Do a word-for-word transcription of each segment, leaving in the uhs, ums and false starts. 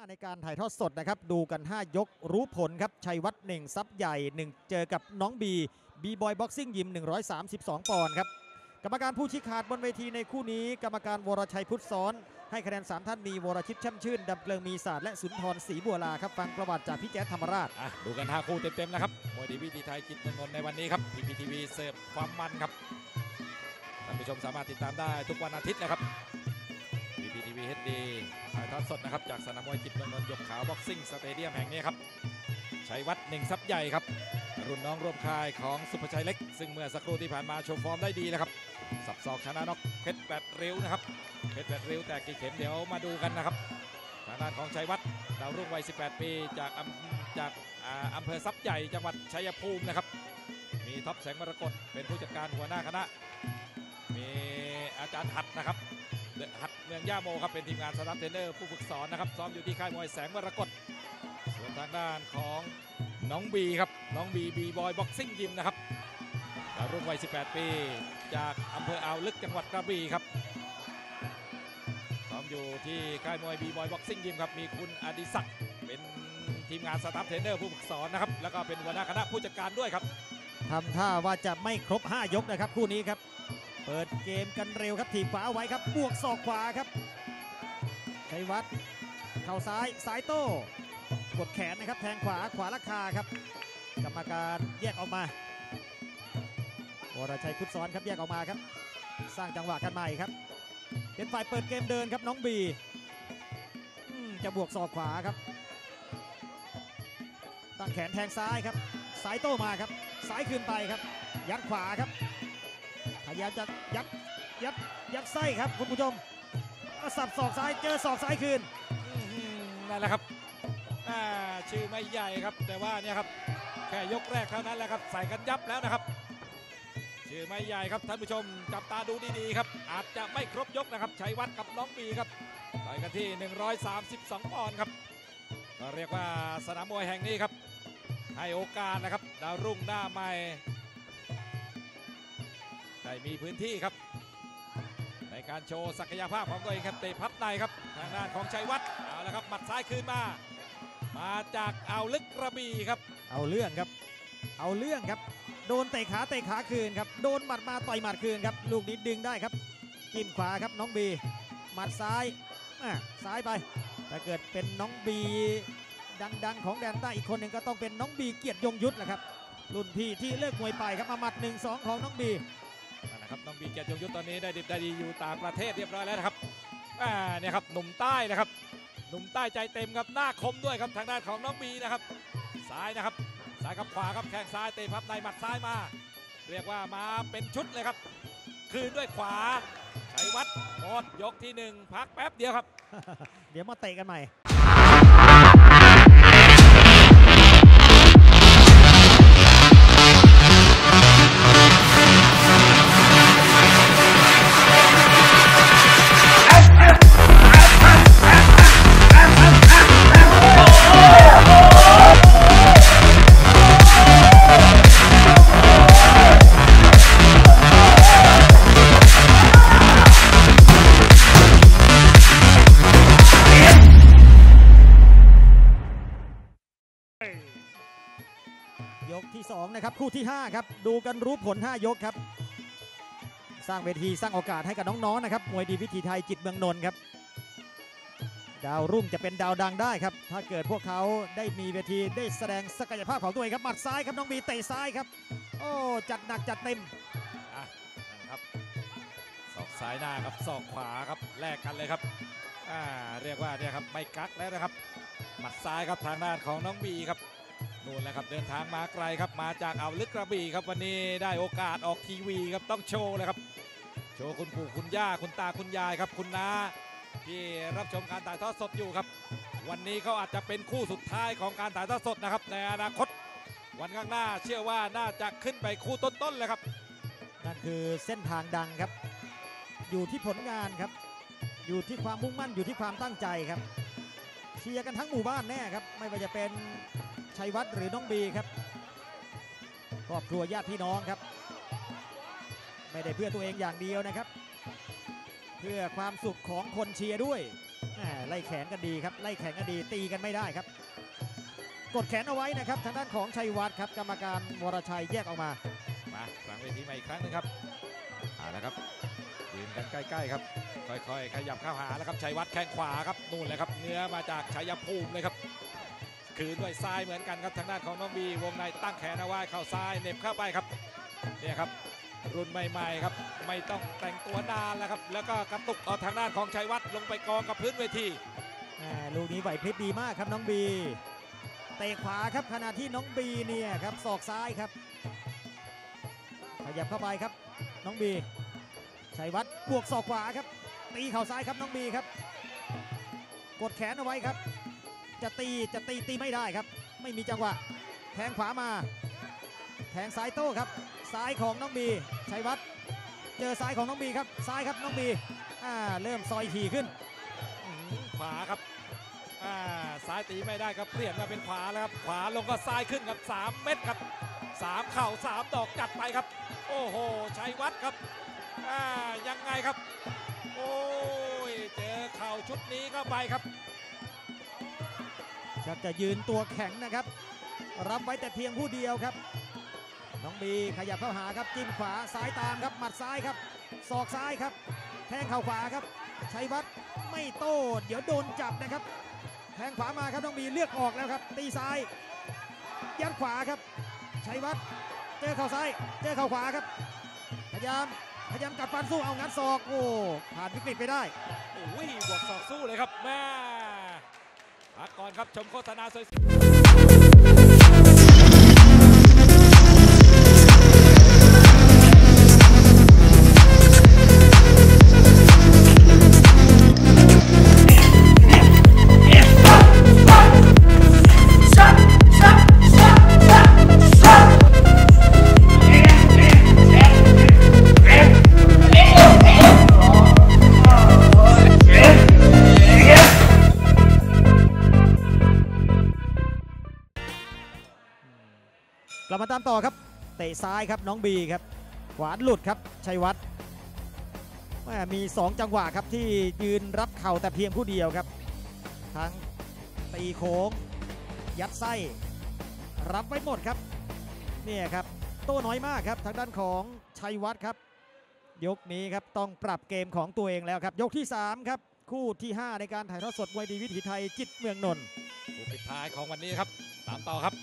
ในการถ่ายทอดสดนะครับดูกันห้ายกรู้ผลครับชัยวัฒน์เน่งซับใหญ่หนึ่งเจอกับน้องบีบีบอยบ็อกซิ่งยิมหนึ่งร้อยสามสิบสองปอนด์ครับกรรมการผู้ชี้ขาดบนเวทีในคู่นี้กรรมการวรชัยพุทธซ้อนให้คะแนนสามท่านมีวรชิตช่ำชื่นดำเกลืองมีศาสตร์และสุนทรศรีบัวลาครับฟังประวัติจากพี่แจ๊ดธรรมราชดูกันห้าคู่เต็มๆนะครับมวยดีวิถีไทยกินเมืองนนท์ในวันนี้ครับพีพีทีวีเสิร์ฟความมันครับท่านผู้ชมสามารถติดตามได้ทุกวันอาทิตย์นะครับพีพีทีวีเฮดดีถ่ายทอดสดนะครับจากสนามมวยกินเมืองนนท์ยกขาวบ็อกซิ่งสเตเดียมแห่งนี้ครับชัยวัฒน์เน่งซับใหญ่ครับรุ่นน้องร่วมค่ายของสุภชัยเล็กซึ่งเมื่อสักครู่ที่ผ่านมาโชว์ฟอร์มได้ดีนะครับสับศอกชนะน็อกเพชรแปดริ้วนะครับเพชรแปดริ้วแตกกี่เข็มเดี๋ยวมาดูกันนะครับทางด้านของชัยวัฒน์ดาวรุ่งวัยสิบแปดปีจากอำจากอำเภอซับใหญ่จังหวัดชัยภูมินะครับมีท็อปแสงมรกตเป็นผู้จัดการหัวหน้าคณะมีอาจารย์หัดนะครับหัดเมืองย่าโมครับเป็นทีมงานสตาฟเทรนเนอร์ผู้ฝึกสอนนะครับซ้อมอยู่ที่ค่ายมวยแสงมรกตส่วนทางด้านของน้องบีครับน้องบีบีบอยบ็อกซิ่งยิมนะครับดาวรุ่งวัยสิบแปดปีจากอำเภออ่าวลึกจังหวัดกระบี่ครับซ้อมอยู่ที่ค่ายมวยบีบอยบ็อกซิ่งยิมครับมีคุณอดิศักดิ์เป็นทีมงานสตาฟเทรนเนอร์ผู้ฝึกสอนนะครับแล้วก็เป็นหัวหน้าคณะผู้จัดการด้วยครับทำท่าว่าจะไม่ครบห้ายกนะครับคู่นี้ครับเปิดเกมกันเร็วครับถีบขวาไว้ครับบวกศอกขวาครับชัยวัฒน์เข่าซ้ายซ้ายโต้กดแขนนะครับแทงขวาขวาราคาครับกรรมการแยกออกมาวรชัยพุทธซ้อนครับแยกออกมาครับสร้างจังหวะกันใหม่ครับเป็นฝ่ายเปิดเกมเดินครับน้องบีจะบวกศอกขวาครับตั้งแขนแทงซ้ายครับสายโต้มาครับสายคืนไปครับยัดขวาครับพยายามจะยัดยัดยัดไส้ครับคุณผู้ชมสับศอกซ้ายเจอศอกซ้ายคืนนั่นแหละครับชื่อไม่ใหญ่ครับแต่ว่าเนี่ยครับแค่ยกแรกเท่านั้นแหละครับใส่กันยับแล้วนะครับชื่อไม่ใหญ่ครับท่านผู้ชมจับตาดูดีๆครับอาจจะไม่ครบยกนะครับชัยวัฒน์กับน้องบีครับต่อยกันที่หนึ่งร้อยสามสิบสองปอนด์ครับก็เรียกว่าสนามมวยแห่งนี้ครับให้โอกาสนะครับดาวรุ่งหน้าใหม่ได้มีพื้นที่ครับในการโชว์ศักยภาพของตัวเองครับเตะพับในครับทางด้านของชัยวัฒน์เอาละครับหมัดซ้ายคืนมามาจากอ่าวลึกกระบี่ครับเอาเรื่องครับเอาเรื่องครับโดนเตะขาเตะขาคืนครับโดนหมัดมาต่อยหมัดคืนครับลูกนี้ดึงได้ครับจิ้มขวาครับน้องบีหมัดซ้ายซ้ายไปถ้าเกิดเป็นน้องบีดังๆของแดนใต้อีกคนหนึ่งก็ต้องเป็นน้องบีเกียรติยงยุทธแหละครับรุ่นพี่ที่เลิกมวยไปครับมาหมัดหนึ่งสองของน้องบีนะครับน้องบีเกียรติยงยุทธตอนนี้ได้ดิบได้ดีอยู่ต่างประเทศเรียบร้อยแล้วนะครับเนี่ยครับหนุ่มใต้นะครับหนุ่มใต้ใจเต็มครับหน้าคมด้วยครับทางด้านของน้องบีนะครับซ้ายนะครับซ้ายกับขวาครับแข้งซ้ายเตะพับในหมัดซ้ายมาเรียกว่ามาเป็นชุดเลยครับคืนด้วยขวาชัยวัฒน์หมดยกที่หนึ่งพักแป๊บเดียวครับเดี๋ยวมาเตะกันใหม่นะครับคู่ที่ห้าครับดูกันรู้ผลห้ายกครับสร้างเวทีสร้างโอกาสให้กับน้องๆนะครับมวยดีวิถีไทยจิตเมืองนนท์ครับดาวรุ่งจะเป็นดาวดังได้ครับถ้าเกิดพวกเขาได้มีเวทีได้แสดงศักยภาพของตัวเองครับหมัดซ้ายครับน้องบีเตะซ้ายครับโอ้จัดหนักจัดเต็มอ่ะครับศอกซ้ายหน้าครับศอกขวาครับแลกกันเลยครับอ่าเรียกว่าเนี่ยครับไม่กักแล้วนะครับหมัดซ้ายครับทางด้านของน้องบีครับนู่นแหละครับเดินทางมาไกลครับมาจากอ่าวลึกกระบี่ครับวันนี้ได้โอกาสออกทีวีครับต้องโชว์เลยครับโชว์คุณปู่คุณย่าคุณตาคุณยายครับคุณน้าที่รับชมการถ่ายทอดสดอยู่ครับวันนี้เขาอาจจะเป็นคู่สุดท้ายของการถ่ายทอดสดนะครับในอนาคตวันข้างหน้าเชื่อว่าน่าจะขึ้นไปคู่ต้นๆเลยครับนั่นคือเส้นทางดังครับอยู่ที่ผลงานครับอยู่ที่ความมุ่งมั่นอยู่ที่ความตั้งใจครับเชียร์กันทั้งหมู่บ้านแน่ครับไม่ว่าจะเป็นชัยวัฒน์หรือน้องบีครับครอบครัวญาติพี่น้องครับไม่ได้เพื่อตัวเองอย่างเดียวนะครับเพื่อความสุขของคนเชียร์ด้วย ไล่แขนกันดีครับไล่แขนกันดีตีกันไม่ได้ครับกดแขนเอาไว้นะครับทางด้านของชัยวัฒน์ครับกรรมการวรชัยแยกออกมามาหลังเวทีมาอีกครั้งนึงครับเอาละครับยืนกันใกล้ๆครับค่อยๆขยับเข้าหาแล้วครับชัยวัฒน์แข้งขวาครับนู่นเลยครับเนื้อมาจากชัยภูมิเลยครับคืนด้วยซ้ายเหมือนกันครับทางด้านของน้องบีวงในตั้งแขนเอาไว้เข้าซ้ายเน็บเข้าไปครับเนี่ยครับรุ่นใหม่ๆครับไม่ต้องแต่งตัวนานแล้วครับแล้วก็กระตุกเอาทางด้านของชัยวัฒน์ลงไปกองกับพื้นเวทีลูกนี้ไหวพริบดีมากครับน้องบีเตะขวาครับขณะที่น้องบีเนี่ยครับศอกซ้ายครับขยับเข้าไปครับน้องบีชัยวัฒน์บวกศอกขวาครับตีเข่าซ้ายครับน้องบีครับกดแขนเอาไว้ครับจะตีจะตีตีไม่ได้ครับไม่มีจังหวะแทงขวามาแทงซ้ายโต้ครับซ้ายของน้องบีชัยวัฒน์เจอซ้ายของน้องบีครับซ้ายครับน้องบีอ่าเริ่มซอยถี่ขึ้นขวาครับอ่าซ้ายตีไม่ได้ครับเปลี่ยนมาเป็นขวาแล้วครับขวาลงก็ซ้ายขึ้นครับสามเม็ดครับสามเข่าสามดอกจัดไปครับโอ้โหชัยวัฒน์ครับอ่ายังไงครับโอ้ยเจอเข่าชุดนี้เข้าไปครับชักจะยืนตัวแข็งนะครับรับไว้แต่เพียงผู้เดียวครับน้องบีขยับเข้าหาครับจิ้มขวาซ้ายตามครับหมัดซ้ายครับศอกซ้ายครับแทงเข่าขวาครับชัยวัฒน์ไม่โต้เดี๋ยวโดนจับนะครับแทงขวามาครับน้องบีเลือกออกแล้วครับตีซ้ายยัดขวาครับชัยวัฒน์เจอเข่าซ้ายเจอเข่าขวาครับพยายามพยายามกัดฟันสู้เอางัดศอกโอ้ผ่านวิกฤตไปได้โอ้ยบวกศอกสู้เลยครับแม่พักก่อนครับชมโฆษณาสวยเรามาตามต่อครับเตะซ้ายครับน้องบีครับขวาหลุดครับชัยวัฒน์มีสองจังหวะครับที่ยืนรับเข่าแต่เพียงผู้เดียวครับทั้งตีโค้งยัดไส้รับไว้หมดครับเนี่ยครับโต้น้อยมากครับทางด้านของชัยวัฒน์ครับยกนี้ครับต้องปรับเกมของตัวเองแล้วครับยกที่สามครับคู่ที่ห้าในการถ่ายทอดสดมวยดีวิถีไทยจิตเมืองนนท์คู่ปิดท้ายของวันนี้ครับตามต่อครับ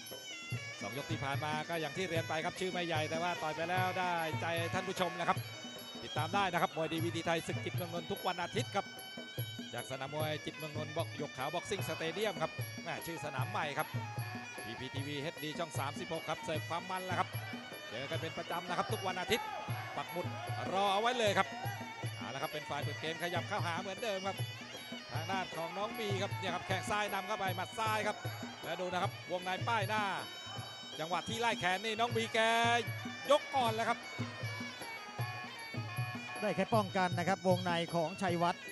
สองยกที่ผ่านมาก็อย่างที่เรียนไปครับชื่อไม่ใหญ่แต่ว่าต่อยไปแล้วได้ใจท่านผู้ชมนะครับติดตามได้นะครับมวยดีวิถีไทยศึกจิตเมืองนนท์ทุกวันอาทิตย์ครับจากสนามมวยจิตเมืองนนท์บอกยกขาวบ็อกซิ่งสเตเดียมครับแม่ชื่อสนามใหม่ครับพีพีทีวีเฮดดีช่องสามสิบหกครับเสิร์ฟความมันแล้วครับเจอกันเป็นประจำนะครับทุกวันอาทิตย์ปักหมุดรอเอาไว้เลยครับเอาละครับเป็นฝ่ายเปิดเกมขยับเข้าหาเหมือนเดิมครับทางด้านของน้องบีครับเนี่ยครับแข้งซ้ายนำเข้าไปหมัดซ้ายครับและดูนะครับวงในป้ายหน้าจังหวะที่ไล่แขนนี่น้องบีแกยกอ่อนแล้วครับได้แค่ป้องกันนะครับวงในของชัยวัฒน์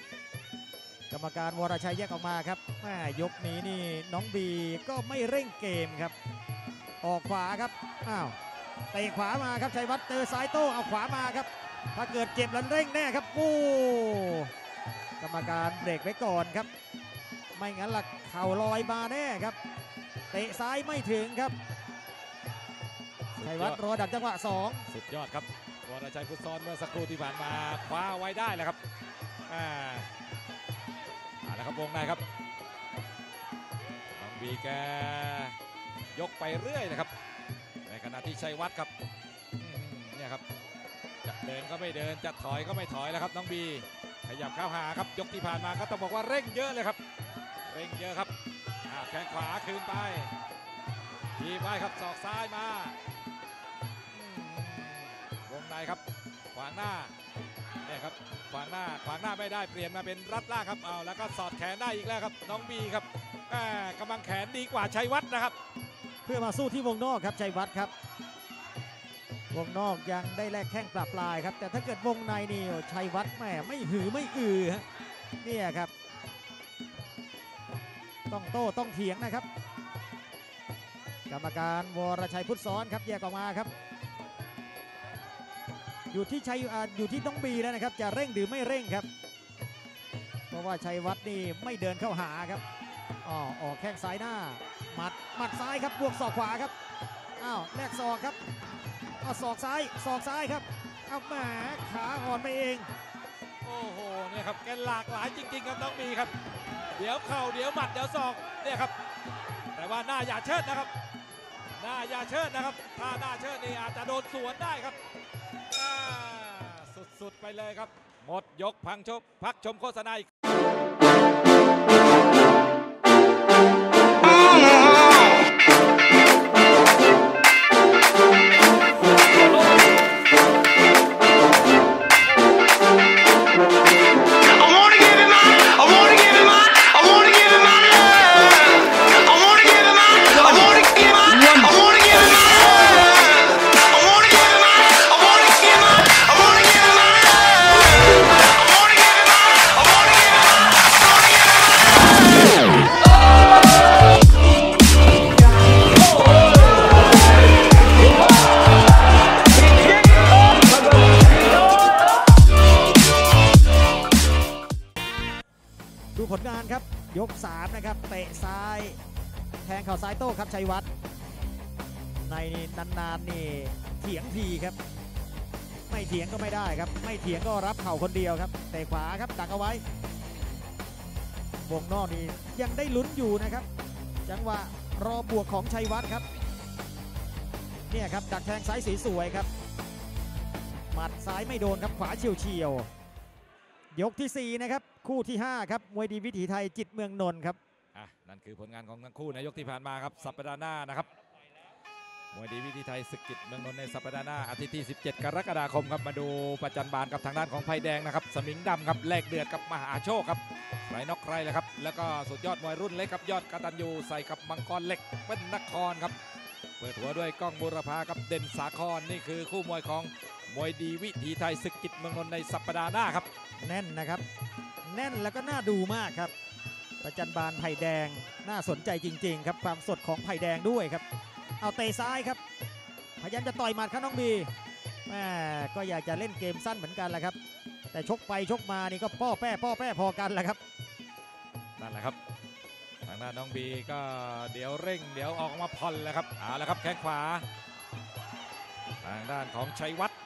กรรมการวรชัยแยกออกมาครับแม่ยกนี้นี่น้องบีก็ไม่เร่งเกมครับออกขวาครับอ้าวเตะขวามาครับชัยวัฒน์เจอซ้ายโต้เอาขวามาครับถ้าเกิดเก็บแล้วเร่งแน่ครับโอ้กรรมการเบรกไว้ก่อนครับไม่งั้นหลักเข่าลอยมาแน่ครับเตะซ้ายไม่ถึงครับชัยวัฒน์รอดักจังหวะสองสุดยอดครับวรชัยพุทธซ้อนเมื่อสักครู่ที่ผ่านมาคว้าไว้ได้แล้วครับอ่าแล้วครับวงในครับน้องบีแกยกไปเรื่อยนะครับในขณะที่ชัยวัฒน์ครับเนี่ยครับจะเดินก็ไม่เดินจะถอยก็ไม่ถอยแล้วครับน้องบีขยับเข้าหาครับยกที่ผ่านมาก็ต้องบอกว่าเร่งเยอะเลยครับเร่งเยอะครับแข้งขวาคืนไปทีไปครับศอกซ้ายมาวงในครับขวางหน้าเนี่ยครับขวางหน้าขวางหน้าไม่ได้เปลี่ยนมาเป็นรัดล่างครับเอาแล้วก็สอดแขนได้อีกแล้วครับน้องบีครับกำลังแขนดีกว่าชัยวัฒน์นะครับเพื่อมาสู้ที่วงนอกครับชัยวัฒน์ครับวงนอกยังได้แลกแข้งปรับปลายครับแต่ถ้าเกิดวงในนี่ชัยวัฒน์แหมไม่หือไม่อือฮะเนี่ยครับต้องโต้ต้องเถียงนะครับกรรมการวรชัยพุทธซ้อนครับแยกออกมาครับอยู่ที่ชัยอยู่ที่น้องบีแล้วนะครับจะเร่งหรือไม่เร่งครับเพราะ ว่าชัยวัฒน์นี่ไม่เดินเข้าหาครับอ๋อออกแข้งซ้ายหน้าหมัดหมัดซ้ายครับบวกศอกขวาครับอ้าวแลกศอกครับอ้าวศอกซ้ายศอกซ้ายครับอ้าวแหมขาอ่อนไปเองโอ้โหเนี่ยครับแกหลากหลายจริงๆครับน้องมีครับเดี๋ยวเข่าเดี๋ยวหมัดเดี๋ยวศอกเนี่ยครับแต่ว่าหน้าอย่าเชิดนะครับหน้าอย่าเชิดนะครับถ้าหน้าเชิดนี่อาจจะโดนสวนได้ครับสุดๆไปเลยครับหมดยกพังชมพักชมโฆษณาอีกผลงานครับยกสามนะครับเตะซ้ายแทงเข่าซ้ายโต้ครับชัยวัฒน์ในนี่นานๆนี่เถียงทีครับไม่เถียงก็ไม่ได้ครับไม่เถียงก็รับเข่าคนเดียวครับเตะขวาครับดักเอาไว้วงนอกนี่ยังได้ลุ้นอยู่นะครับจังหวะรอบวกของชัยวัฒน์ครับเนี่ยครับดักแทงซ้ายสวยๆครับหมัดซ้ายไม่โดนครับขวาเฉียวๆยกที่สี่นะครับคู่ที่ห้าครับมวยดีวิถีไทยจิตเมืองนนท์ครับอ่ะนั่นคือผลงานของทั้งคู่ในยกที่ผ่านมาครับสัปดาห์หน้านะครับมวยดีวิถีไทยศึกจิตเมืองนนท์ในสัปดาห์หน้าอาทิตย์ที่สิบเจ็ดกรกฎาคมครับมาดูประจันบานกับทางด้านของไผ่แดงนะครับสมิงดำครับแลกเดือดกับมหาโชคครับใครน็อกใครเลยครับแล้วก็สุดยอดมวยรุ่นเล็กครับยอดกตัญญูใส่กับมังกรเล็กเป็นนครครับเปิดหัวด้วยก้องบุรพากับเด่นสาครนี่คือคู่มวยของมวยดีวิถีไทยศึกจิตเมืองนนท์ในสัปดาห์หน้าครับแน่นนะครับแน่นแล้วก็น่าดูมากครับประจันบานไผ่แดงน่าสนใจจริงๆครับความสดของไผ่แดงด้วยครับเอาเตะซ้ายครับพยายามจะต่อยหมัดครับน้องบีแหมก็อยากจะเล่นเกมสั้นเหมือนกันแหละครับแต่ชกไปชกมานี่ก็ป้อแป้ป้อแป้พอกันแหละครับนั่นแหละครับทางด้านน้องบีก็เดี๋ยวเร่งเดี๋ยวออกมาผ่อนแล้วครับเอาละครับแข้งขวาทางด้านของชัยวัฒน์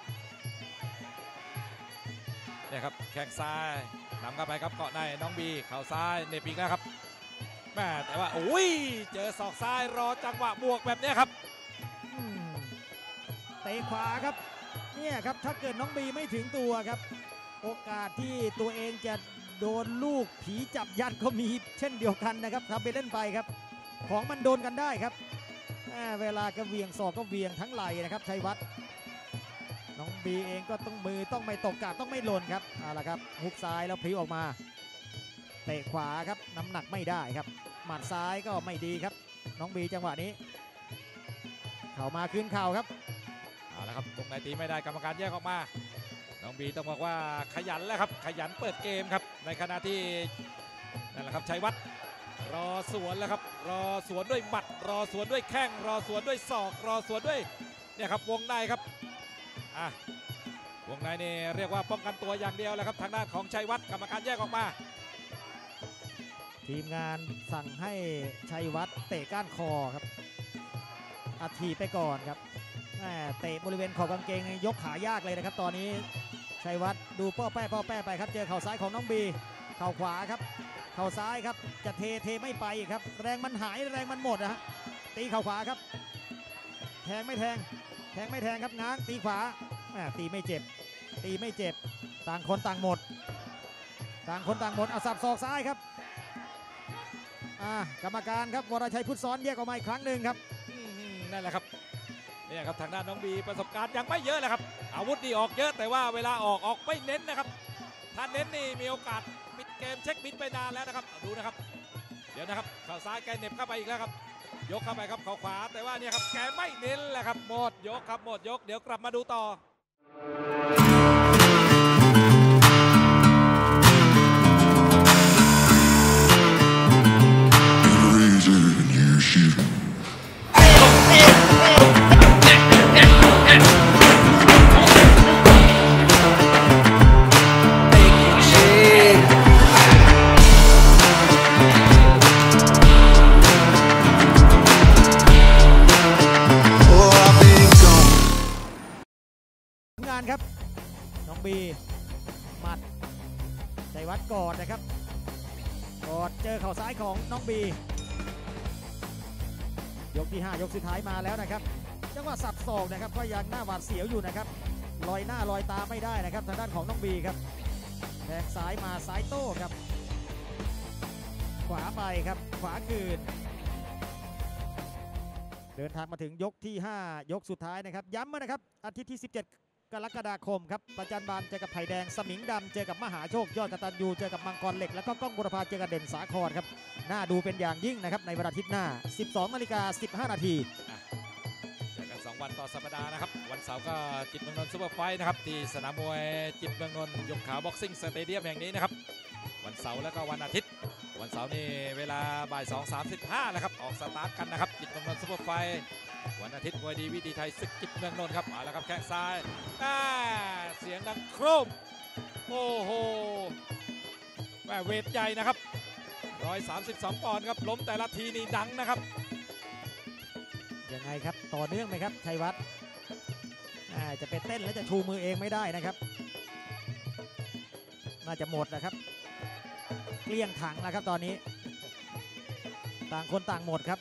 เนี่ยครับแข้งซ้ายนำเข้าไปครับเกาะในน้องบีเข่าซ้ายเนปอีกแล้วครับแม่แต่ว่าโอ้ยเจอศอกซ้ายรอจังหวะบวกแบบนี้ครับเตะขวาครับเนี่ยครับถ้าเกิดน้องบีไม่ถึงตัวครับโอกาสที่ตัวเองจะโดนลูกผีจับยัดก็มีเช่นเดียวกันนะครับทำไปเล่นไปครับของมันโดนกันได้ครับเวลากระเวียงศอกก็เวียงทั้งไหลนะครับชัยวัฒน์น้องบีเองก็ต้องมือต้องไม่ตกกาดต้องไม่หล่นครับเอาละครับฮุกซ้ายแล้วพลิกออกมาเตะขวาครับน้ำหนักไม่ได้ครับหมัดซ้ายก็ไม่ดีครับน้องบีจังหวะนี้เข่ามาขึ้นเข่าครับเอาละครับตรงไหนตีไม่ได้กรรมการแยกออกมาน้องบีต้องบอกว่าขยันแล้วครับขยันเปิดเกมครับในขณะที่นั่นแหละครับชัยวัฒน์รอสวนแล้วครับรอสวนด้วยหมัดรอสวนด้วยแข้งรอสวนด้วยศอกรอสวนด้วยเนี่ยครับวงในครับอ่ะวงในนี่เรียกว่าป้องกันตัวอย่างเดียวแล้วครับทางด้านของชัยวัฒน์กรรมการแยกออกมาทีมงานสั่งให้ชัยวัฒน์เตะก้านคอครับอัดถีบไปก่อนครับแหมเตะบริเวณขอบกางเกงยกขายากเลยนะครับตอนนี้ชัยวัฒน์ดูป้อแป้ป้อแป้ไปครับเจอเข่าซ้ายของน้องบีเข่าขวาครับเข่าซ้ายครับจะเทเทไม่ไปครับแรงมันหายแรงมันหมดนะฮะตีเข่าขวาครับแทงไม่แทงแทงไม่แทงครับง้างตีขวาตีไม่เจ็บตีไม่เจ็บต่างคนต่างหมดต่างคนต่างหมดเอาสับศอกซ้ายครับกรรมการครับวรชัยพุทธซ้อนแยกออกมาอีกครั้งหนึ่งครับนั่นแหละครับเนี่ยครับทางด้านน้องบีประสบการณ์ยังไม่เยอะนะครับอาวุธดีออกเยอะแต่ว่าเวลาออกออกไม่เน้นนะครับถ้าเน้นนี่มีโอกาสปิดเกมเช็คบินไปนานแล้วนะครับดูนะครับเดี๋ยวนะครับเข่าซ้ายแกเน็บเข้าไปอีกแล้วครับยกเข้าไปครับเข่าขวาแต่ว่าเนี่ยครับแกไม่เน้นแหละครับหมดยกครับหมดยกเดี๋ยวกลับมาดูต่อ บีหมัดชัยวัฒน์กอดนะครับกอดเจอเข่าซ้ายของน้องบียกที่ห้ายกสุดท้ายมาแล้วนะครับจังหวะสับศอกนะครับก็ยังหน้าหวาดเสียวอยู่นะครับลอยหน้าลอยตาไม่ได้นะครับทางด้านของน้องบีครับแทงซ้ายมาซ้ายโต้ครับขวาไปครับขวาคืนเดินทางมาถึงยกที่ห้ายกสุดท้ายนะครับย้ำมานะครับอาทิตย์ที่สิบเจ็ดกรกฎาคมครับประจันบานเจอกับไผ่แดงสมิงดำเจอกับมหาโชคยอดกตัญญูเจอกับมังกรเหล็กแล้วก็ก้องบุรพาเจอกับเด่นสาครครับน่าดูเป็นอย่างยิ่งนะครับในวันอาทิตย์หน้า สิบสองนาฬิกาสิบห้านาทีเจอกันสองวันต่อสัปดาห์นะครับวันเสาร์ก็จิตเมืองนนท์ซุปเปอร์ไฟท์นะครับที่สนามมวยจิตเมืองนนท์ยกขาบ็อกซิ่งสเตเดียมแห่งนี้นะครับวันเสาร์แล้วก็วันอาทิตย์วันเสาร์นี่เวลาบ่าย สองสามสิบห้า นะครับออกสตาร์ทกันนะครับจิตเมืองนนท์ซุปเปอร์ไฟท์วันอาทิตย์มวยดีวิถีไทยศึกจิตเมืองนนท์ครับมาแล้วครับแข้งซ้ายเสียงดังโครมโอ้โหแหวเวทใหญ่นะครับหนึ่งร้อยสามสิบสองปอนด์ครับล้มแต่ละทีนี่ดังนะครับยังไงครับต่อเนื่องไหมครับชัยวัฒน์จะไปเต้นแล้วจะชูมือเองไม่ได้นะครับน่าจะหมดนะครับเกลี้ยงถังแล้วครับตอนนี้ต่างคนต่างหมดครับ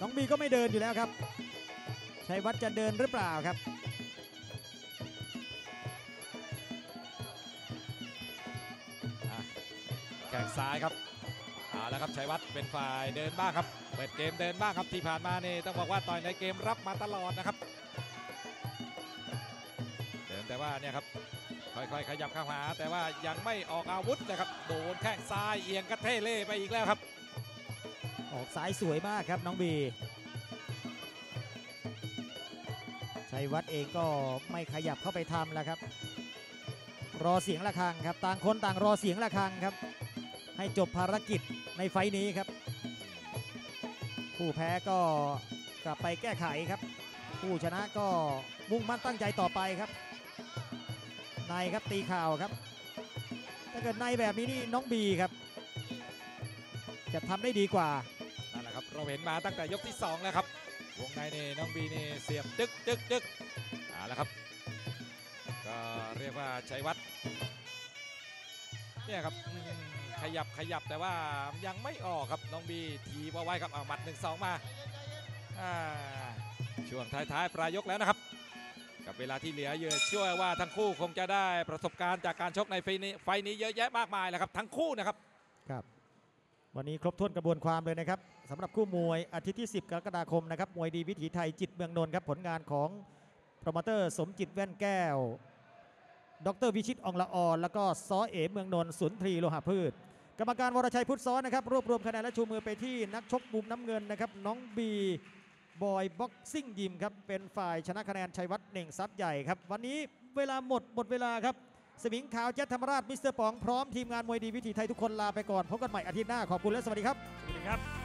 น้องบีก็ไม่เดินอยู่แล้วครับชัยวัฒน์จะเดินหรือเปล่าครับแข้งซ้ายครับเอาละครับชัยวัฒน์เป็นฝ่ายเดินบ้างครับเปิดเกมเดินบ้างครับที่ผ่านมานี่ต้องบอกว่าต่อยในเกมรับมาตลอดนะครับเดินแต่ว่าเนี่ยครับค่อยๆขยับเข้าหาแต่ว่ายังไม่ออกอาวุธนะครับโดนแข้งซ้ายเอียงกระเทเล่ไปอีกแล้วครับออกซ้ายสวยมากครับน้องบีชัยวัฒน์เองก็ไม่ขยับเข้าไปทำแล้วครับรอเสียงระฆังครับต่างคนต่างรอเสียงระฆังครับให้จบภารกิจในไฟนี้ครับผู้แพ้ก็กลับไปแก้ไขครับผู้ชนะก็มุ่งมั่นตั้งใจต่อไปครับในครับตีข่าวครับถ้าเกิดในแบบนี้นี่น้องบีครับจะทำได้ดีกว่านั่นแหละครับเราเห็นมาตั้งแต่ยกที่สองแล้วครับวงในนี่น้องบีนี่เสียบดึกดึกดึกเอาละครับก็เรียกว่าชัยวัฒน์เนี่ยครับขยับขยับแต่ว่ายังไม่ออกครับน้องบีทีว่าไว้ครับเอาหมัดหนึ่งสองมาช่วงท้ายๆปลายยกแล้วนะครับกับเวลาที่เหลือเยอะเชื่อว่าทั้งคู่คงจะได้ประสบการณ์จากการชกในไฟนี้ไฟนี้เยอะแยะมากมายแล้วครับทั้งคู่นะครับครับวันนี้ครบถ้วนกระบวนความเลยนะครับสำหรับคู่มวยอาทิตย์ที่สิบกรกฎาคมนะครับมวยดีวิถีไทยจิตเมืองนนท์ครับผลงานของโปรโมเตอร์สมจิตแว่นแก้วดร.วิชิต อองละออแล้วก็ซ้อเอ๋เมืองนนท์สุนทรีโลหะพืชกรรมการวรชัยพุทธซ้อนนะครับรวบรวมคะแนนและชูมือไปที่นักชกมุมน้ำเงินนะครับน้องบีบอยบ็อกซิ่งยิมครับเป็นฝ่ายชนะคะแนนชัยวัฒน์เน่งซับใหญ่ครับวันนี้เวลาหมดหมดเวลาครับสมิงขาวเจ็ดธรรมราชมิสเตอร์ป๋องพร้อมทีมงานมวยดีวิถีไทยทุกคนลาไปก่อนพบกันใหม่อาทิตย์หน้าขอบคุณและสวัสดีครับสวัสดีครับ